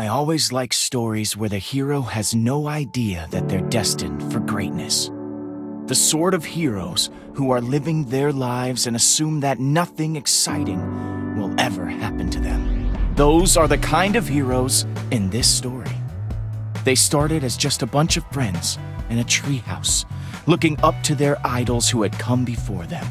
I always like stories where the hero has no idea that they're destined for greatness. The sort of heroes who are living their lives and assume that nothing exciting will ever happen to them. Those are the kind of heroes in this story. They started as just a bunch of friends in a treehouse, looking up to their idols who had come before them.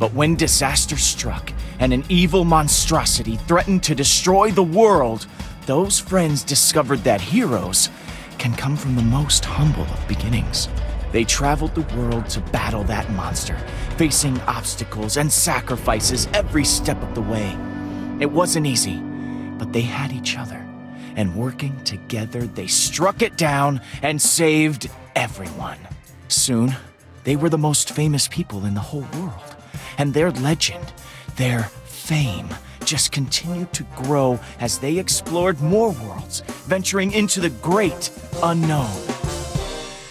But when disaster struck and an evil monstrosity threatened to destroy the world, those friends discovered that heroes can come from the most humble of beginnings. They traveled the world to battle that monster, facing obstacles and sacrifices every step of the way. It wasn't easy, but they had each other, and working together, they struck it down and saved everyone. Soon, they were the most famous people in the whole world, and their legend, their fame, just continued to grow as they explored more worlds, venturing into the great unknown.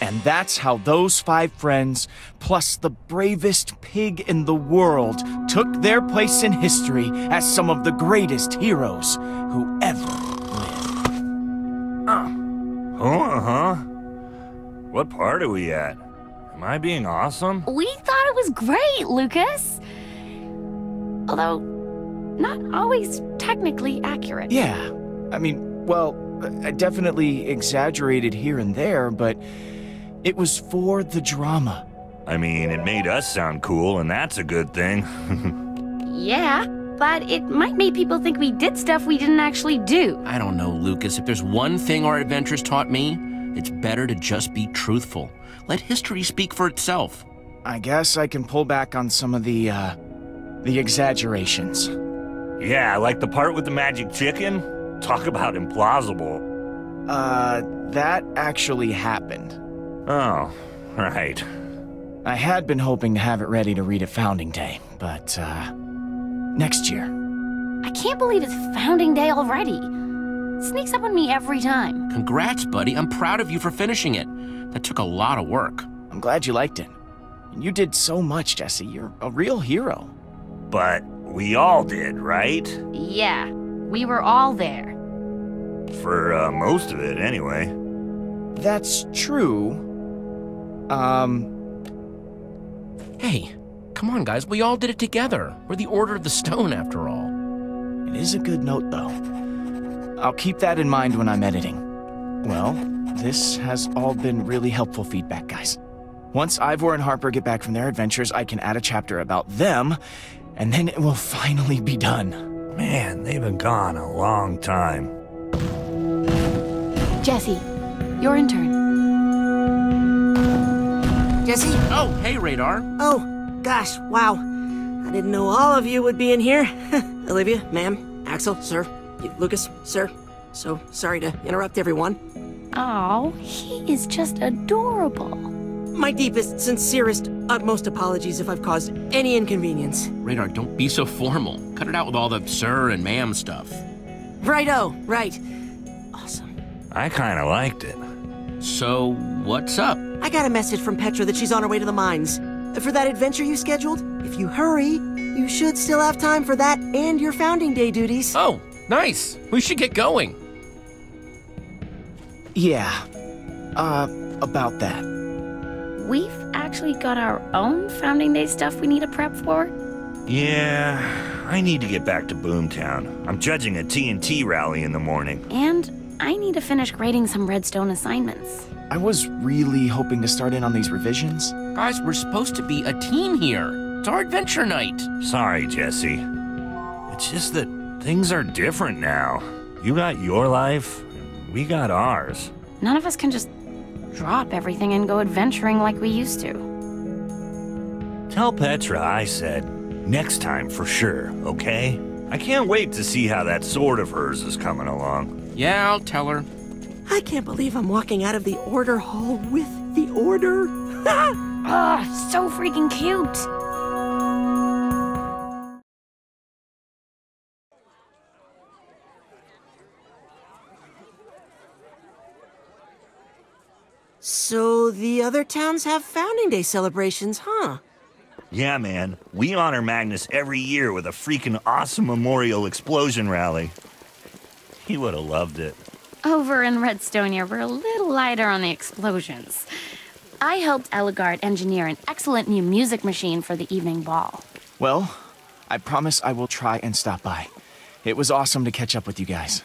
And that's how those five friends, plus the bravest pig in the world, took their place in history as some of the greatest heroes who ever lived. What part are we at? Am I being awesome? We thought it was great, Lucas. Although, not always technically accurate. Yeah, I mean, well, I definitely exaggerated here and there, but it was for the drama. I mean, it made us sound cool, and that's a good thing. Yeah, but it might make people think we did stuff we didn't actually do. I don't know, Lucas. If there's one thing our adventures taught me, it's better to just be truthful. Let history speak for itself. I guess I can pull back on some of the exaggerations. Yeah, like the part with the magic chicken? Talk about implausible. That actually happened. Oh, right. I had been hoping to have it ready to read at Founding Day, but, next year. I can't believe it's Founding Day already. It sneaks up on me every time. Congrats, buddy. I'm proud of you for finishing it. That took a lot of work. I'm glad you liked it. And you did so much, Jesse. You're a real hero. But we all did, right? Yeah, we were all there. For most of it, anyway. That's true. Hey, come on, guys. We all did it together. We're the Order of the Stone, after all. It is a good note, though. I'll keep that in mind when I'm editing. Well, this has all been really helpful feedback, guys. Once Ivor and Harper get back from their adventures, I can add a chapter about them, and then it will finally be done. Man, they've been gone a long time. Jesse, your intern. Jesse? Oh, hey, Radar. Oh, gosh, wow. I didn't know all of you would be in here. Olivia, ma'am, Axel, sir, Lucas, sir. So sorry to interrupt everyone. Oh, he is just adorable. My deepest, sincerest, utmost apologies if I've caused any inconvenience. Radar, don't be so formal. Cut it out with all the sir and ma'am stuff. Righto, right. Awesome. I kinda liked it. So, what's up? I got a message from Petra that she's on her way to the mines. For that adventure you scheduled, if you hurry, you should still have time for that and your Founding Day duties. Oh, nice. We should get going. Yeah, about that. We've actually got our own Founding Day stuff we need to prep for? Yeah, I need to get back to Boomtown. I'm judging a TNT rally in the morning. And I need to finish grading some Redstone assignments. I was really hoping to start in on these revisions. Guys, we're supposed to be a team here. It's our adventure night. Sorry, Jesse. It's just that things are different now. You got your life, and we got ours. None of us can just drop everything and go adventuring like we used to. Tell Petra I said, next time for sure, okay? I can't wait to see how that sword of hers is coming along. Yeah, I'll tell her. I can't believe I'm walking out of the Order Hall with the Order. Ah, so freaking cute. So the other towns have Founding Day celebrations, huh? Yeah, man. We honor Magnus every year with a freaking awesome memorial explosion rally. He would have loved it. Over in Redstonia, we're a little lighter on the explosions. I helped Eligard engineer an excellent new music machine for the evening ball. Well, I promise I will try and stop by. It was awesome to catch up with you guys.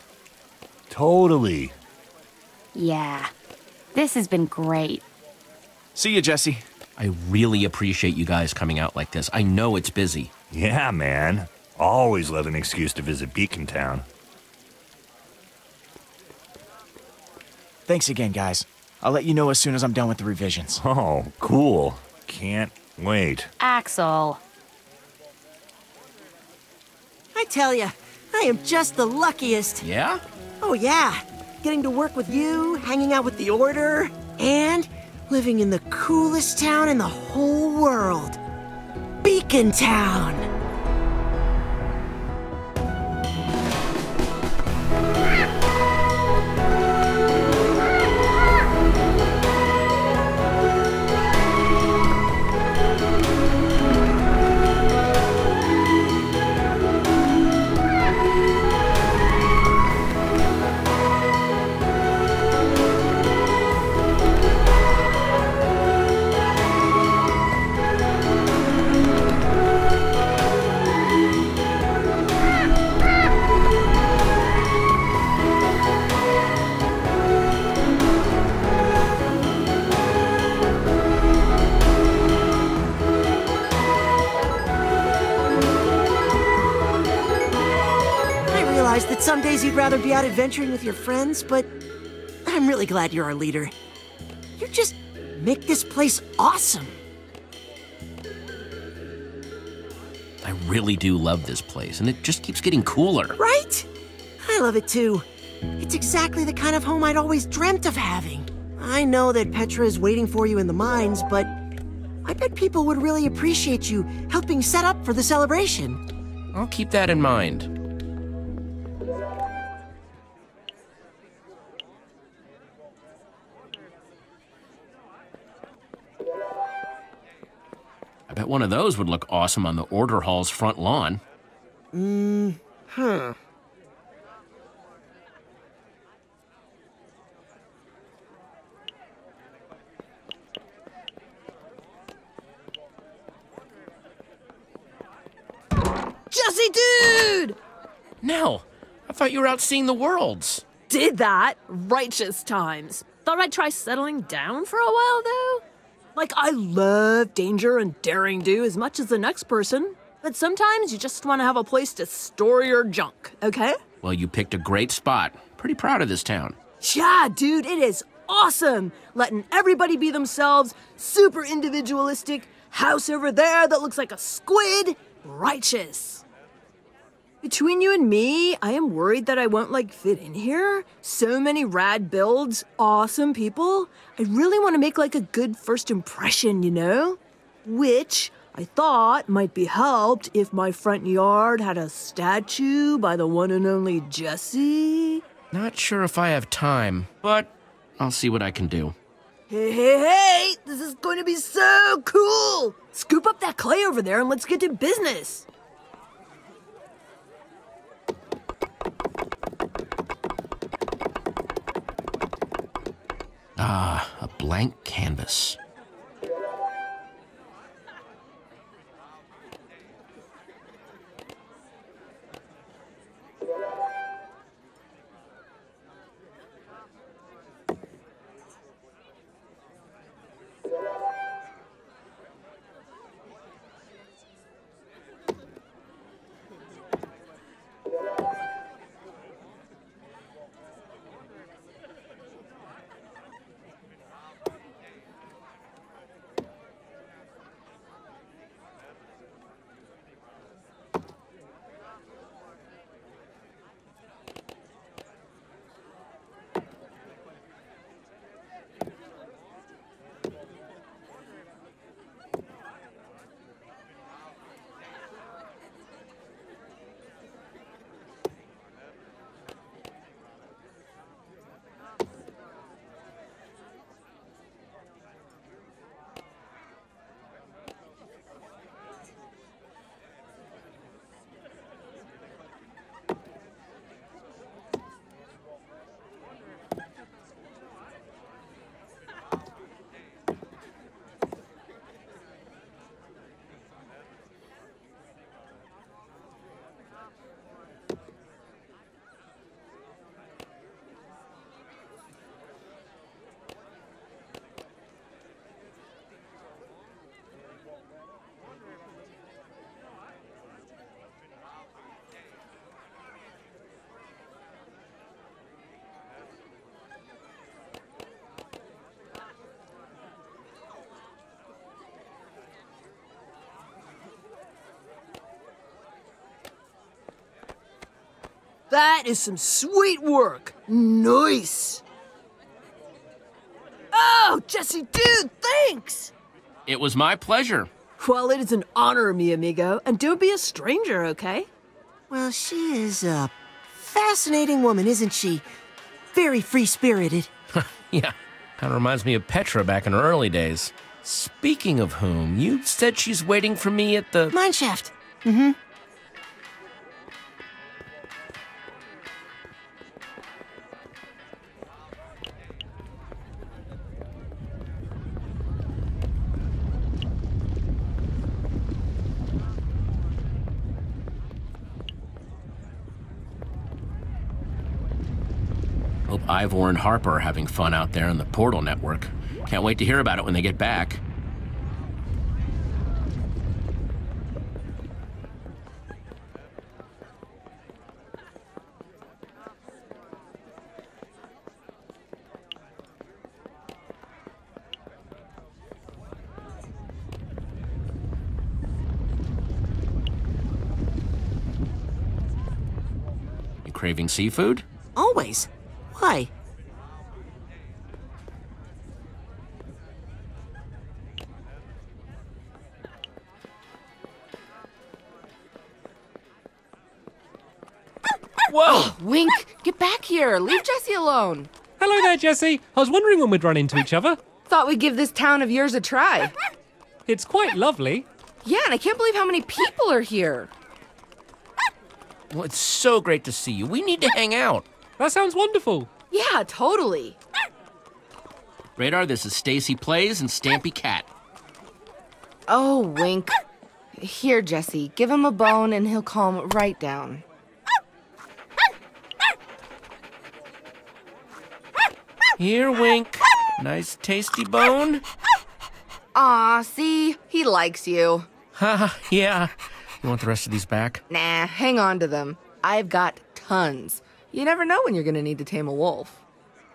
Totally. Yeah. This has been great. See you, Jesse. I really appreciate you guys coming out like this. I know it's busy. Yeah, man. Always love an excuse to visit Beacontown. Thanks again, guys. I'll let you know as soon as I'm done with the revisions. Oh, cool. Can't wait. Axel. I tell ya, I am just the luckiest. Yeah? Oh, yeah. Getting to work with you, hanging out with the Order, and living in the coolest town in the whole world. Beacontown! Some days you'd rather be out adventuring with your friends, but I'm really glad you're our leader. You just make this place awesome. I really do love this place, and it just keeps getting cooler. Right? I love it too. It's exactly the kind of home I'd always dreamt of having. I know that Petra is waiting for you in the mines, but I bet people would really appreciate you helping set up for the celebration. I'll keep that in mind. I bet one of those would look awesome on the Order Hall's front lawn. Huh. Jesse, dude! Nell, I thought you were out seeing the worlds. Did that, righteous times. Thought I'd try settling down for a while, though. Like, I love danger and daring do as much as the next person, but sometimes you just want to have a place to store your junk, okay? Well, you picked a great spot. Pretty proud of this town. Yeah, dude, it is awesome! Letting everybody be themselves, super individualistic, house over there that looks like a squid, righteous. Between you and me, I am worried that I won't, like, fit in here. So many rad builds, awesome people. I really want to make, like, a good first impression, you know? Which I thought might be helped if my front yard had a statue by the one and only Jesse. Not sure if I have time, but I'll see what I can do. Hey, hey, hey! This is going to be so cool! Scoop up that clay over there and let's get to business. Ah, a blank canvas. That is some sweet work. Nice. Oh, Jesse, dude, thanks. It was my pleasure. Well, it is an honor, mi amigo, and don't be a stranger, okay? Well, she is a fascinating woman, isn't she? Very free-spirited. Yeah, kind of reminds me of Petra back in her early days. Speaking of whom, you said she's waiting for me at the... mineshaft. Mm-hmm. Ivor and Harper are having fun out there in the portal network. Can't wait to hear about it when they get back. You craving seafood? Always. Why? Whoa! Wink, get back here. Leave Jesse alone. Hello there, Jesse. I was wondering when we'd run into each other. Thought we'd give this town of yours a try. It's quite lovely. Yeah, and I can't believe how many people are here. Well, it's so great to see you. We need to hang out. That sounds wonderful. Yeah, totally. Radar, this is Stacy Plays and Stampy Cat. Oh, Wink. Here, Jesse, give him a bone and he'll calm right down. Here, Wink. Nice tasty bone. Aw, see? He likes you. Haha, yeah. You want the rest of these back? Nah, hang on to them. I've got tons. You never know when you're going to need to tame a wolf.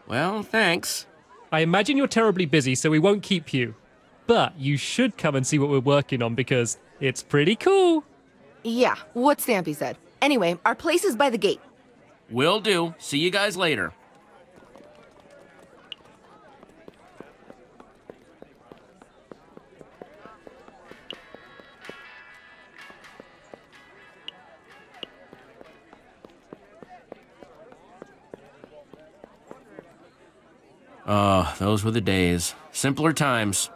Well, thanks. I imagine you're terribly busy, so we won't keep you. But you should come and see what we're working on, because it's pretty cool. Yeah, what Stampy said. Anyway, our place is by the gate. Will do. See you guys later. Oh, those were the days. Simpler times.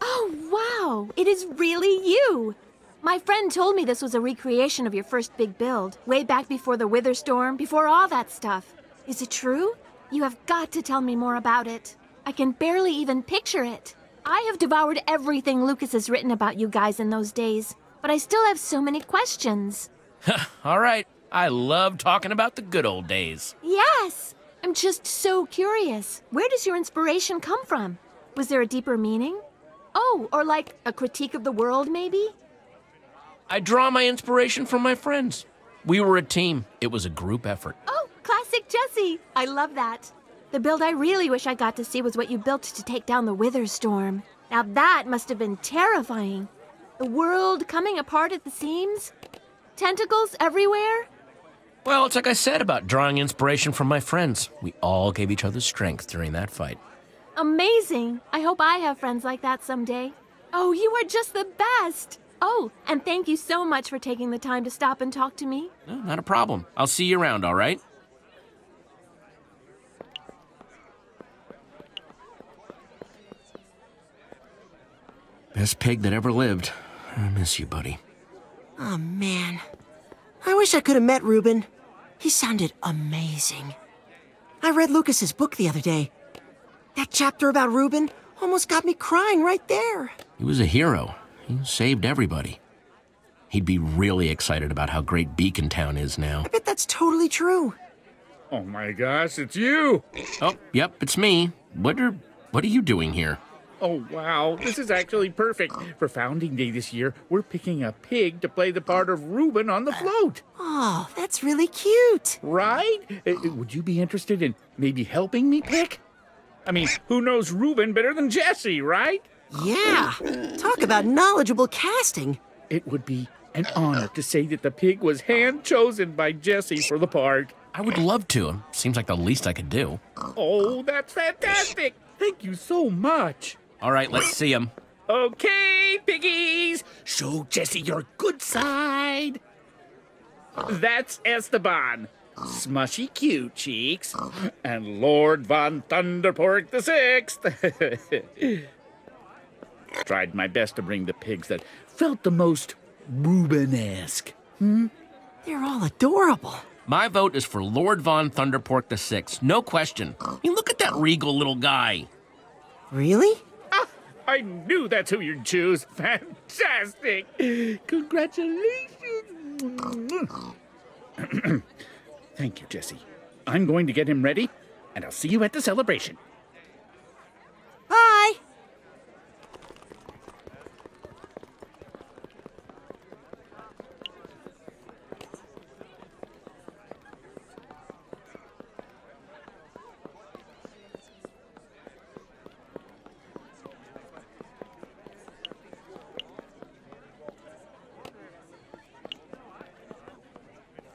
Oh, wow! It is really you! My friend told me this was a recreation of your first big build, way back before the Wither Storm, before all that stuff. Is it true? You have got to tell me more about it. I can barely even picture it. I have devoured everything Lucas has written about you guys in those days, but I still have so many questions. All right. I love talking about the good old days. Yes! I'm just so curious. Where does your inspiration come from? Was there a deeper meaning? Oh, or like a critique of the world, maybe? I draw my inspiration from my friends. We were a team. It was a group effort. Oh, classic Jesse. I love that. The build I really wish I got to see was what you built to take down the Wither Storm. Now that must have been terrifying. The world coming apart at the seams? Tentacles everywhere? Well, it's like I said about drawing inspiration from my friends. We all gave each other strength during that fight. Amazing! I hope I have friends like that someday. Oh, you are just the best! Oh, and thank you so much for taking the time to stop and talk to me. No, not a problem. I'll see you around, all right? Best pig that ever lived. I miss you, buddy. Oh, man. I wish I could have met Reuben. He sounded amazing. I read Lucas's book the other day. That chapter about Reuben almost got me crying right there. He was a hero. He saved everybody. He'd be really excited about how great Beacontown is now. I bet that's totally true. Oh, my gosh, it's you! Oh, yep, it's me. What are you doing here? Oh, wow. This is actually perfect. For Founding Day this year, we're picking a pig to play the part of Reuben on the float. Oh, that's really cute. Right? Would you be interested in maybe helping me pick? I mean, who knows Reuben better than Jesse, right? Yeah. Talk about knowledgeable casting. It would be an honor to say that the pig was hand-chosen by Jesse for the part. I would love to. Seems like the least I could do. Oh, that's fantastic. Thank you so much. All right, let's see him. Okay, piggies. Show Jesse your good side. That's Esteban. Smushy cute cheeks. And Lord Von Thunderpork the Sixth. Tried my best to bring the pigs that felt the most Reuben-esque. They're all adorable. My vote is for Lord Von Thunderpork the Sixth, no question. I mean, look at that regal little guy. Really? Ah, I knew that's who you'd choose. Fantastic. Congratulations. Thank you, Jesse. I'm going to get him ready, and I'll see you at the celebration. Bye.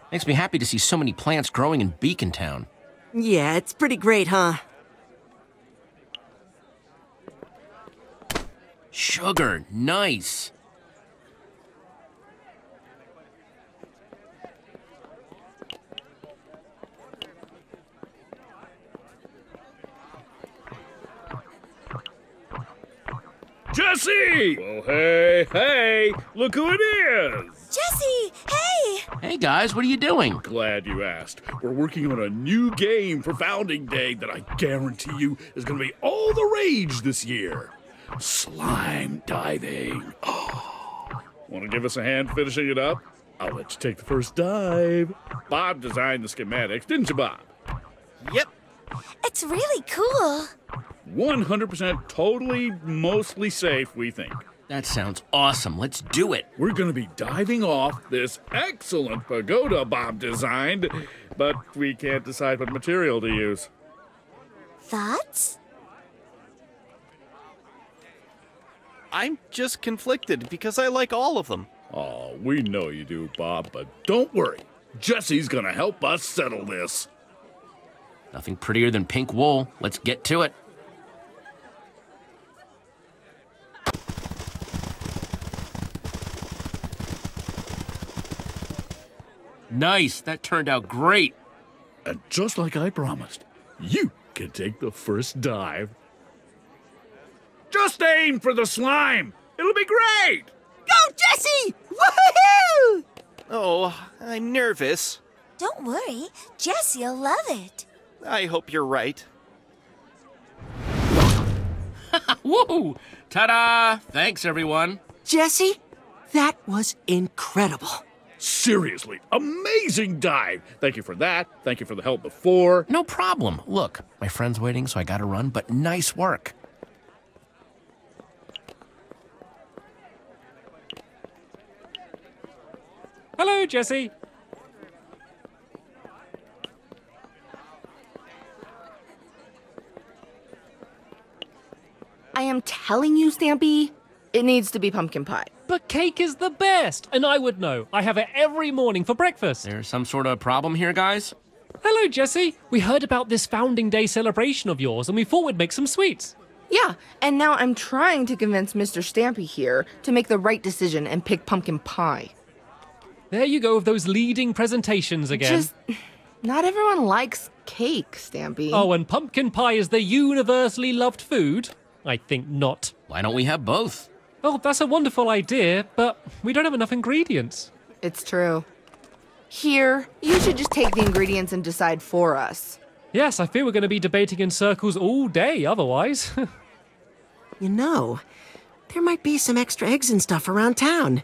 Makes me happy to see so many plants growing in Beacontown. Yeah, it's pretty great, huh? Sugar, nice. Jesse! Oh, hey, hey! Look who it is! Jesse! Hey! Hey, guys, what are you doing? Glad you asked. We're working on a new game for Founding Day that I guarantee you is going to be all the rage this year. Slime diving. Oh. Want to give us a hand finishing it up? I'll let you take the first dive. Bob designed the schematics, didn't you, Bob? Yep. It's really cool. 100% totally, mostly safe, we think. That sounds awesome. Let's do it. We're going to be diving off this excellent pagoda Bob designed, but we can't decide what material to use. Thoughts? I'm just conflicted because I like all of them. Oh, we know you do, Bob, but don't worry. Jesse's going to help us settle this. Nothing prettier than pink wool. Let's get to it. Nice, that turned out great. And just like I promised, you can take the first dive. Just aim for the slime. It'll be great. Go, Jesse! Woohoo! Oh, I'm nervous. Don't worry, Jesse'll love it. I hope you're right. Woo! Ta-da! Thanks, everyone. Jesse, that was incredible. Seriously, amazing dive. Thank you for that. Thank you for the help before. No problem. Look, my friend's waiting, so I gotta run, but nice work. Hello, Jesse. I am telling you, Stampy, it needs to be pumpkin pie. But cake is the best, and I would know. I have it every morning for breakfast. There's some sort of problem here, guys? Hello, Jesse. We heard about this Founding Day celebration of yours, and we thought we'd make some sweets. Yeah, and now I'm trying to convince Mr. Stampy here to make the right decision and pick pumpkin pie. There you go with those leading presentations again. Just, not everyone likes cake, Stampy. Oh, and pumpkin pie is the universally loved food? I think not. Why don't we have both? Oh, that's a wonderful idea, but we don't have enough ingredients. It's true. Here, you should just take the ingredients and decide for us. Yes, I feel we're going to be debating in circles all day otherwise. You know, there might be some extra eggs and stuff around town.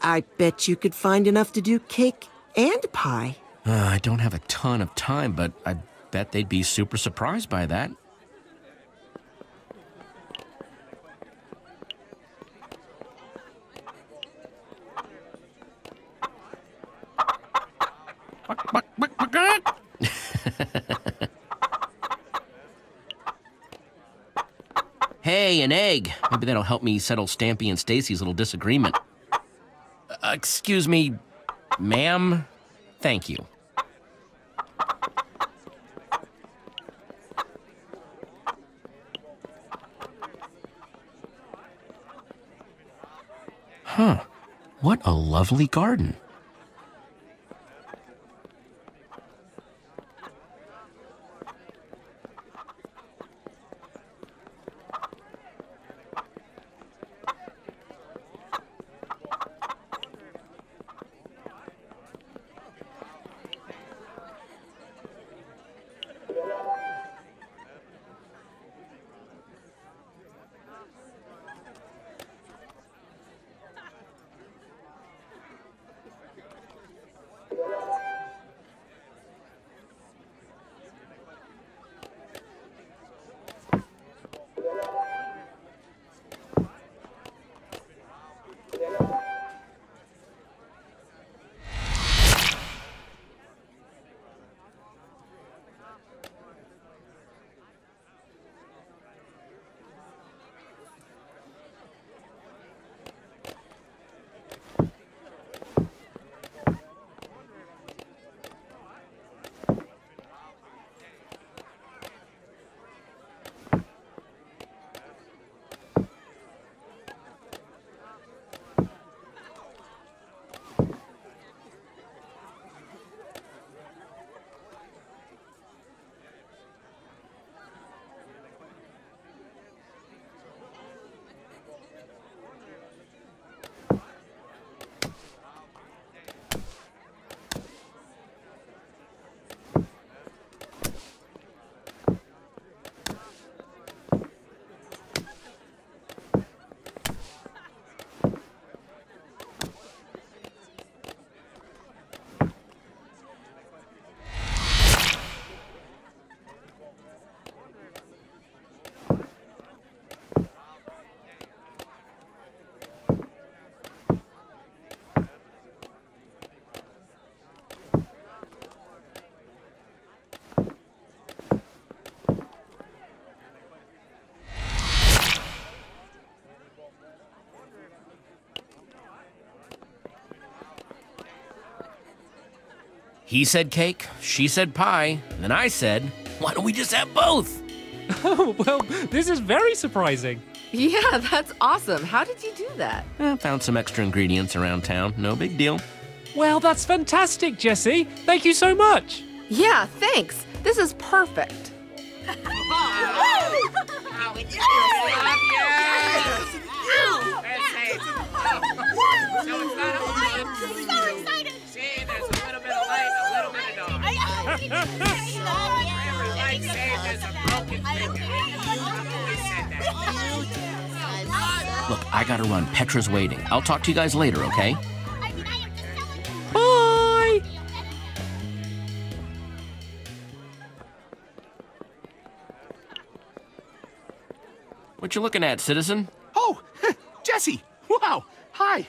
I bet you could find enough to do cake and pie. I don't have a ton of time, but I bet they'd be super surprised by that. Hey, an egg. Maybe that'll help me settle Stampy and Stacy's little disagreement. Excuse me, ma'am? Thank you. Huh. What a lovely garden. He said cake, she said pie, and then I said, why don't we just have both? Oh, well, this is very surprising. Yeah, that's awesome. How did you do that? Found some extra ingredients around town. No big deal. Well, that's fantastic, Jessie. Thank you so much. Yeah, thanks. This is perfect. Look, I gotta run. Petra's waiting. I'll talk to you guys later, okay? Bye! What you looking at, citizen? Oh, Jessie! Wow! Hi!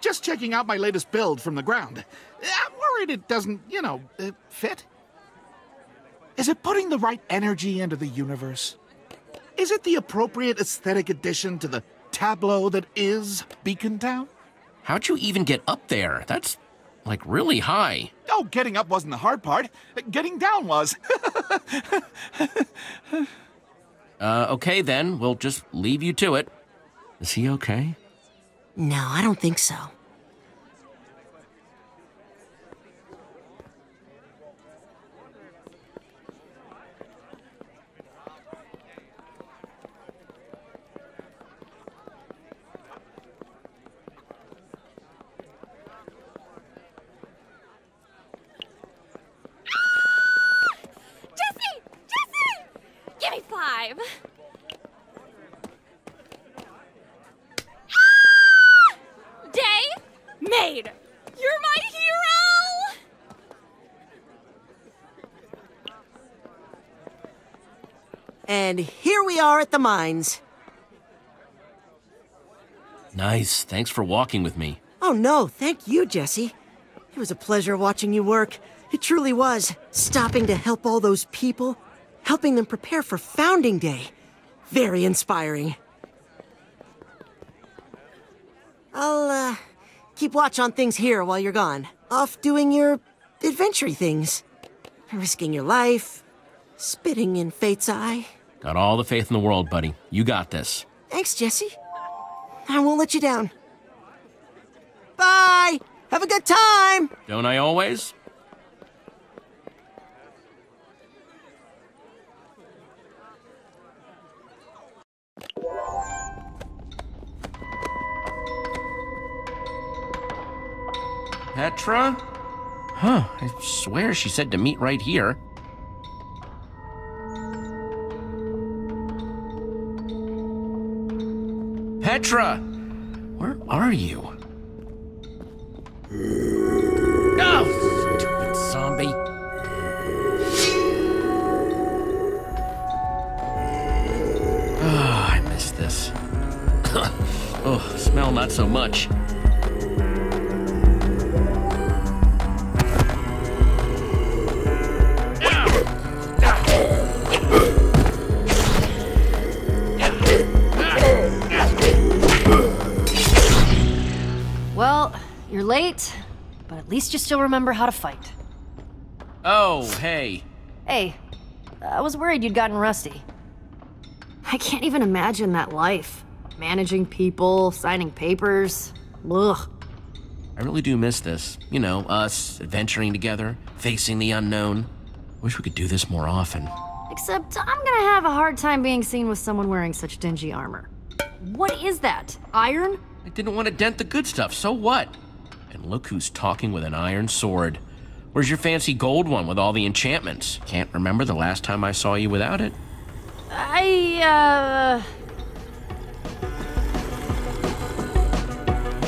Just checking out my latest build from the ground. I'm worried it doesn't, you know, fit. Is it putting the right energy into the universe? Is it the appropriate aesthetic addition to the tableau that is Beacontown? How'd you even get up there? That's, like, really high. Oh, getting up wasn't the hard part. Getting down was. Okay, then. We'll just leave you to it. Is he okay? No, I don't think so. Jessie! Jessie! Give me 5! Made! You're my hero! And here we are at the mines. Nice. Thanks for walking with me. Oh, no. Thank you, Jessie. It was a pleasure watching you work. It truly was. Stopping to help all those people, helping them prepare for Founding Day. Very inspiring. I'll, keep watch on things here while you're gone. Off doing your adventure things. Risking your life, spitting in fate's eye. Got all the faith in the world, buddy. You got this. Thanks, Jesse. I won't let you down. Bye! Have a good time! Don't I always? Petra? Huh, I swear she said to meet right here. Petra! Where are you? Oh, stupid zombie. Oh, I miss this. Oh, smell not so much. You're late, but at least you still remember how to fight. Oh, hey. Hey, I was worried you'd gotten rusty. I can't even imagine that life. Managing people, signing papers, ugh. I really do miss this. You know, us adventuring together, facing the unknown. Wish we could do this more often. Except I'm gonna have a hard time being seen with someone wearing such dingy armor. What is that? Iron? I didn't want to dent the good stuff, so what? And look who's talking with an iron sword. Where's your fancy gold one with all the enchantments? Can't remember the last time I saw you without it.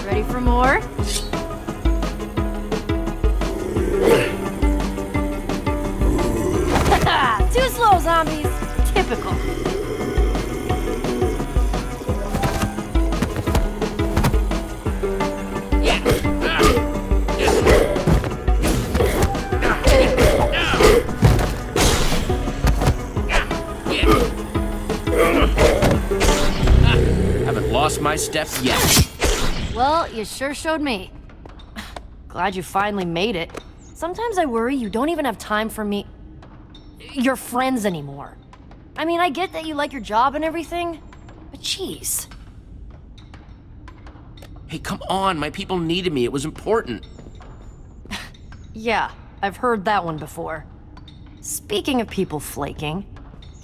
Ready for more? Too slow, zombies! Typical. Lost my step yet. Well, you sure showed me. Glad you finally made it. Sometimes I worry you don't even have time for me... your friends anymore. I mean, I get that you like your job and everything, but jeez. Hey, come on, my people needed me, it was important. Yeah, I've heard that one before. Speaking of people flaking,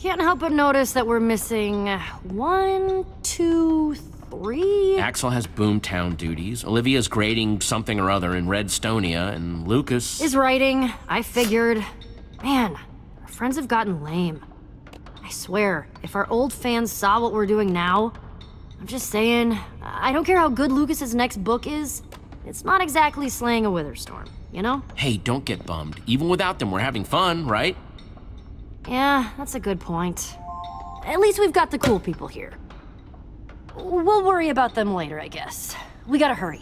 can't help but notice that we're missing 1, 2, 3. Axel has Boomtown duties, Olivia's grading something or other in Redstonia, and Lucas... is writing, I figured. Man, our friends have gotten lame. I swear, if our old fans saw what we're doing now, I'm just saying, I don't care how good Lucas's next book is, it's not exactly slaying a Wither Storm, you know? Hey, don't get bummed. Even without them, we're having fun, right? Yeah, that's a good point. At least we've got the cool people here. We'll worry about them later, I guess. We gotta hurry.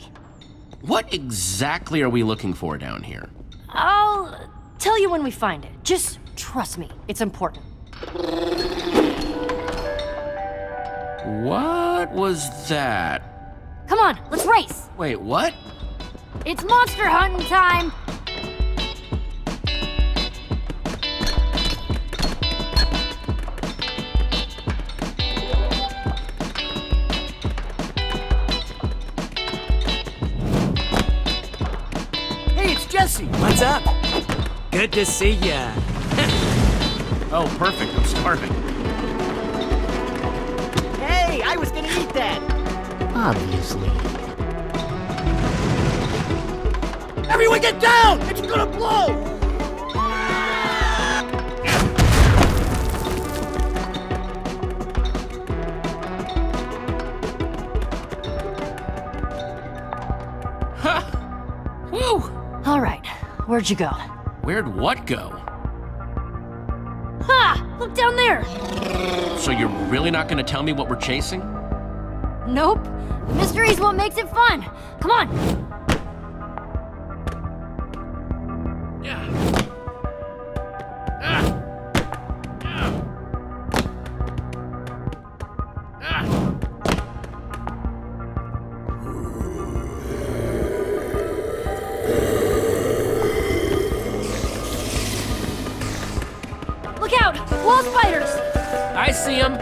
What exactly are we looking for down here? I'll tell you when we find it. Just trust me, it's important. What was that? Come on, let's race! Wait, what? It's monster hunting time! What's up? Good to see ya. Oh, perfect. I'm starving. Hey, I was gonna eat that. Obviously. Everyone get down! It's gonna blow! Where'd you go? Where'd what go? Ha! Look down there! So you're really not gonna tell me what we're chasing? Nope. Mystery's what makes it fun. Come on! the spiders! I see them.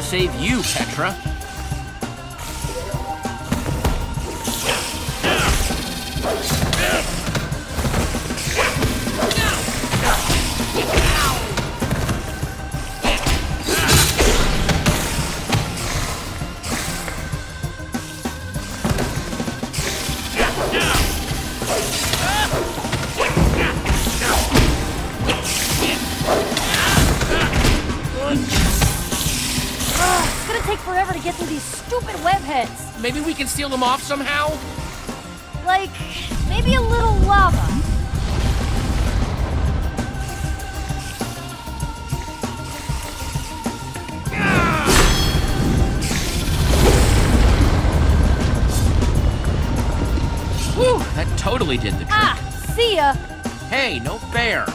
Save you, Petra. Maybe we can seal them off somehow? Like, maybe a little lava. Whew, that totally did the trick. Ah, see ya. Hey, no fair.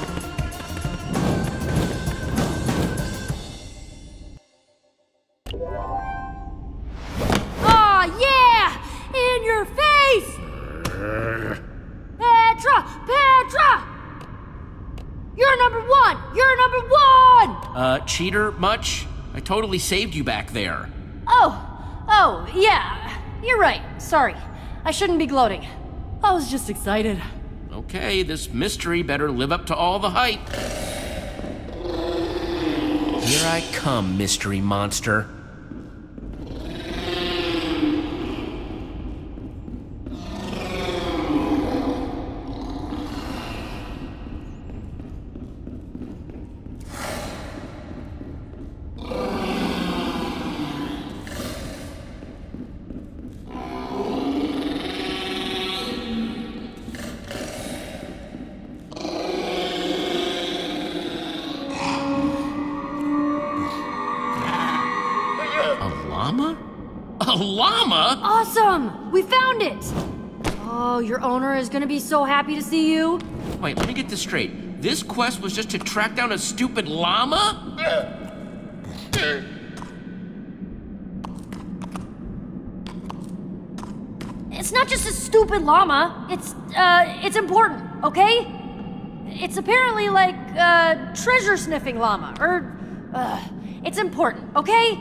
Cheater much? I totally saved you back there. Oh, yeah. You're right. Sorry. I shouldn't be gloating. I was just excited. Okay, this mystery better live up to all the hype. Here I come, mystery monster. Gonna be so happy to see you. Wait, let me get this straight. This quest was just to track down a stupid llama? It's not just a stupid llama. It's important, okay? It's apparently like treasure sniffing llama, or it's important, okay?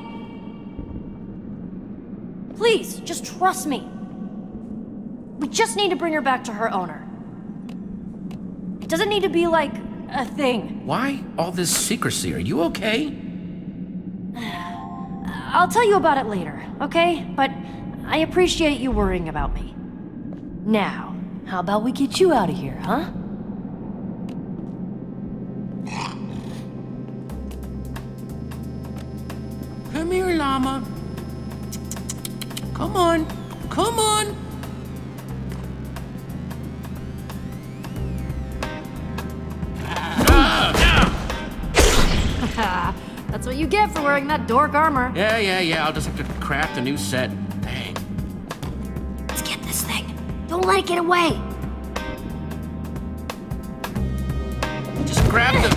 Please, just trust me. We just need to bring her back to her owner. It doesn't need to be like a thing. Why all this secrecy? Are you okay? I'll tell you about it later, okay? But I appreciate you worrying about me. Now, how about we get you out of here, huh? Come here, llama. Come on. Come on. That's what you get for wearing that dork armor. Yeah. I'll just have to craft a new set. Dang. Let's get this thing. Don't let it get away. Just grab the...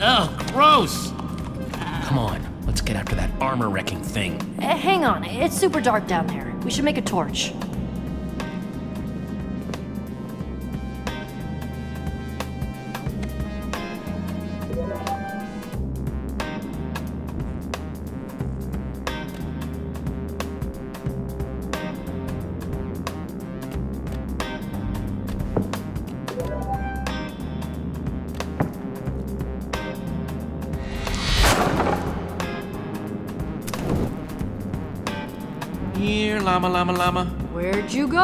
Oh, gross. Come on, let's get after that armor-wrecking thing. Hang on, it's super dark down there. We should make a torch. Here, llama, llama, llama. Where'd you go?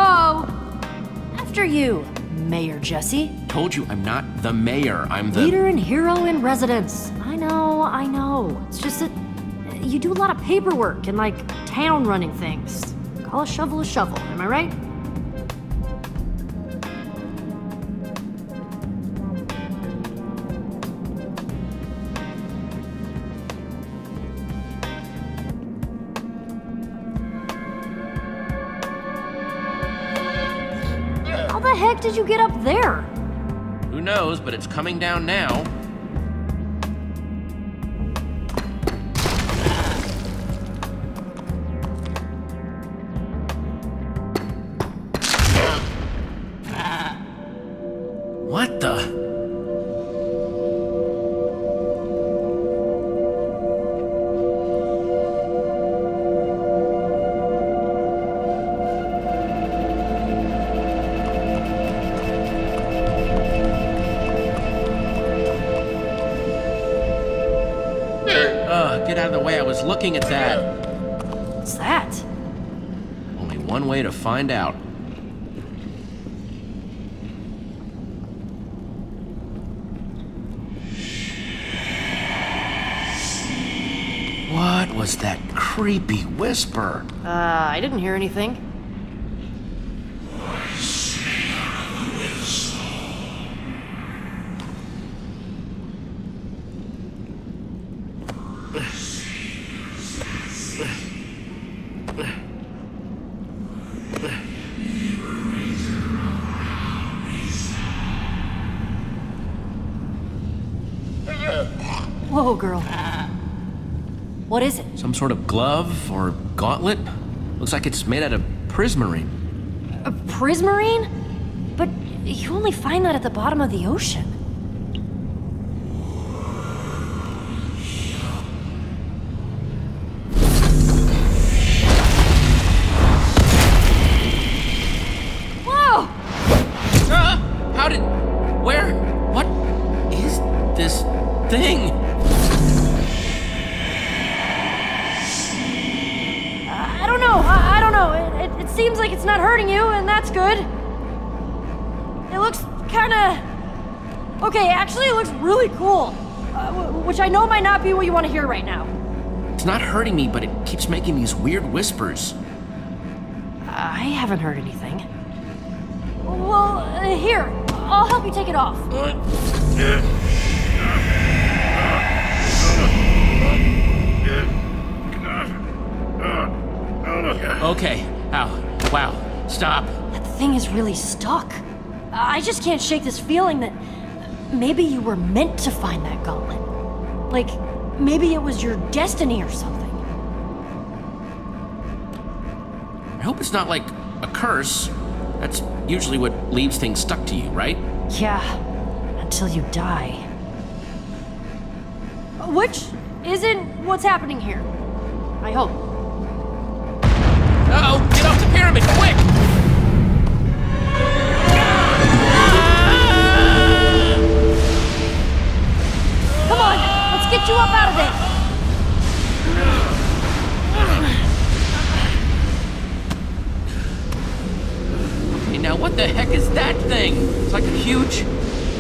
After you, Mayor Jesse. Told you I'm not the mayor, I'm the... leader and hero in residence. I know, it's just that you do a lot of paperwork and like town running things. Call a shovel, am I right? Did you get up there? Who knows, but it's coming down now. What the? Looking at that. What's that? Only one way to find out. What was that creepy whisper? I didn't hear anything. What is it? Some sort of glove or gauntlet? Looks like it's made out of prismarine. A prismarine? But you only find that at the bottom of the ocean. Whoa! How did... where... what is this thing? Seems like it's not hurting you, and that's good. It looks kinda... okay, actually it looks really cool. Which I know might not be what you want to hear right now. It's not hurting me, but it keeps making these weird whispers. I haven't heard anything. Well, here. I'll help you take it off. Okay. Ow. Wow. Stop. That thing is really stuck. I just can't shake this feeling that maybe you were meant to find that gauntlet. Like, maybe it was your destiny or something. I hope it's not like a curse. That's usually what leaves things stuck to you, right? Yeah, until you die. Which isn't what's happening here. I hope. Uh-oh, get off the pyramid, quick! Come on, let's get you up out of there! Hey, now what the heck is that thing? It's like a huge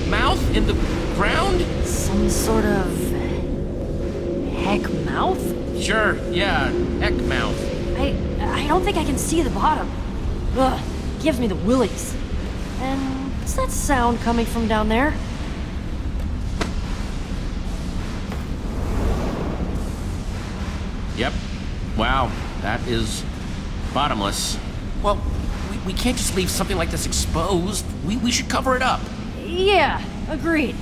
mouth in the ground? Some sort of... heck mouth? Sure, yeah, heck mouth. I don't think I can see the bottom. Ugh, gives me the willies. And what's that sound coming from down there? Yep. Wow, that is bottomless. Well, we can't just leave something like this exposed. We should cover it up. Yeah, agreed.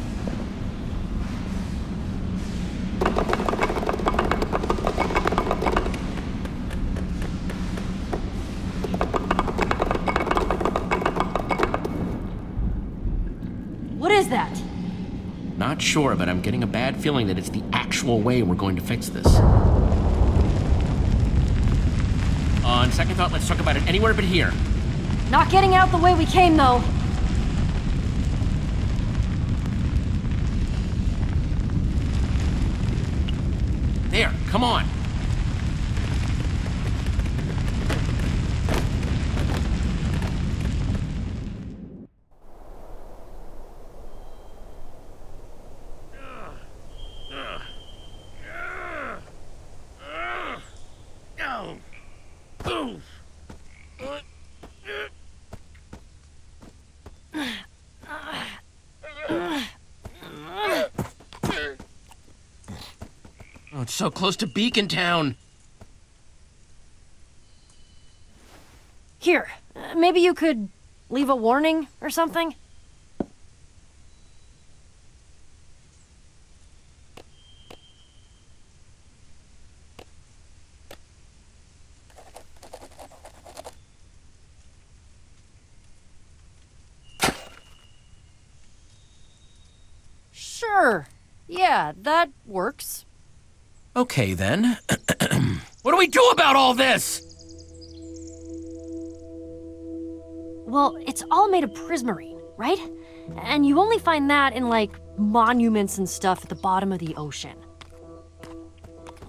Not sure, but I'm getting a bad feeling that it's the actual way we're going to fix this. On second thought, let's talk about it anywhere but here. Not getting out the way we came, though. There, come on. Oh, it's so close to Beacontown. Here, maybe you could leave a warning or something? Sure. Yeah, that works. Okay, then. What do we do about all this? Well, it's all made of prismarine, right? And you only find that in, like, monuments and stuff at the bottom of the ocean.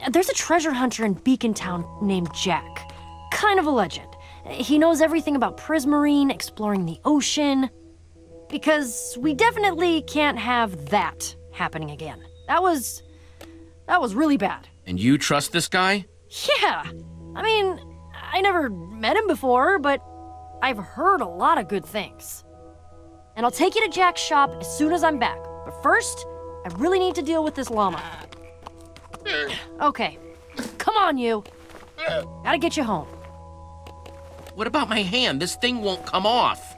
There's a treasure hunter in Beacontown named Jack. Kind of a legend. He knows everything about prismarine, exploring the ocean. Because we definitely can't have that happening again. That was really bad. And you trust this guy? Yeah. I mean, I never met him before, but I've heard a lot of good things. And I'll take you to Jack's shop as soon as I'm back. But first, I really need to deal with this llama. Okay. Come on, you. Gotta get you home. What about my hand? This thing won't come off.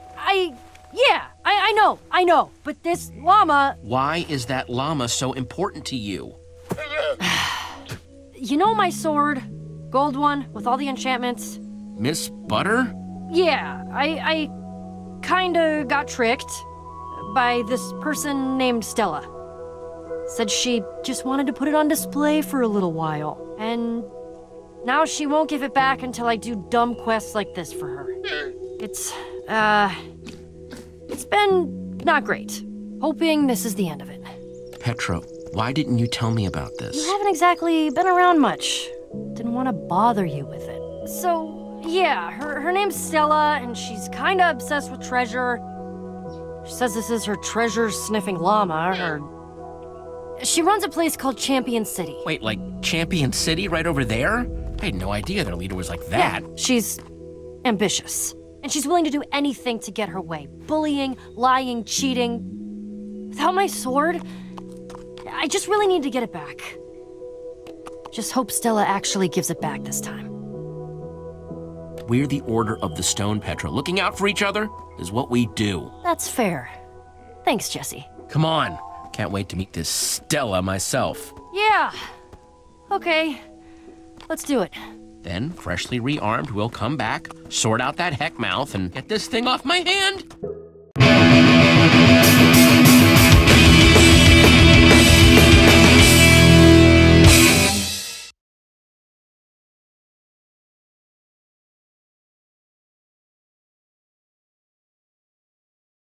Yeah, I know. But this llama... Why is that llama so important to you? You know my sword? Gold one, with all the enchantments? Miss Butter? Yeah, I kinda got tricked by this person named Stella. Said she just wanted to put it on display for a little while, and now she won't give it back until I do dumb quests like this for her. It's been not great. Hoping this is the end of it. Petra, why didn't you tell me about this? You haven't exactly been around much. Didn't want to bother you with it. So... yeah, her name's Stella, and she's kinda obsessed with treasure. She says this is her treasure-sniffing llama, She runs a place called Champion City. Wait, like Champion City right over there? I had no idea their leader was like that. Yeah, she's ambitious. And she's willing to do anything to get her way. Bullying, lying, cheating. Without my sword, I just really need to get it back. Just hope Stella actually gives it back this time. We're the Order of the Stone, Petra. Looking out for each other is what we do. That's fair. Thanks, Jesse. Come on. Can't wait to meet this Stella myself. Yeah. Okay. Let's do it. Then, freshly rearmed, we'll come back, sort out that heck mouth, and get this thing off my hand!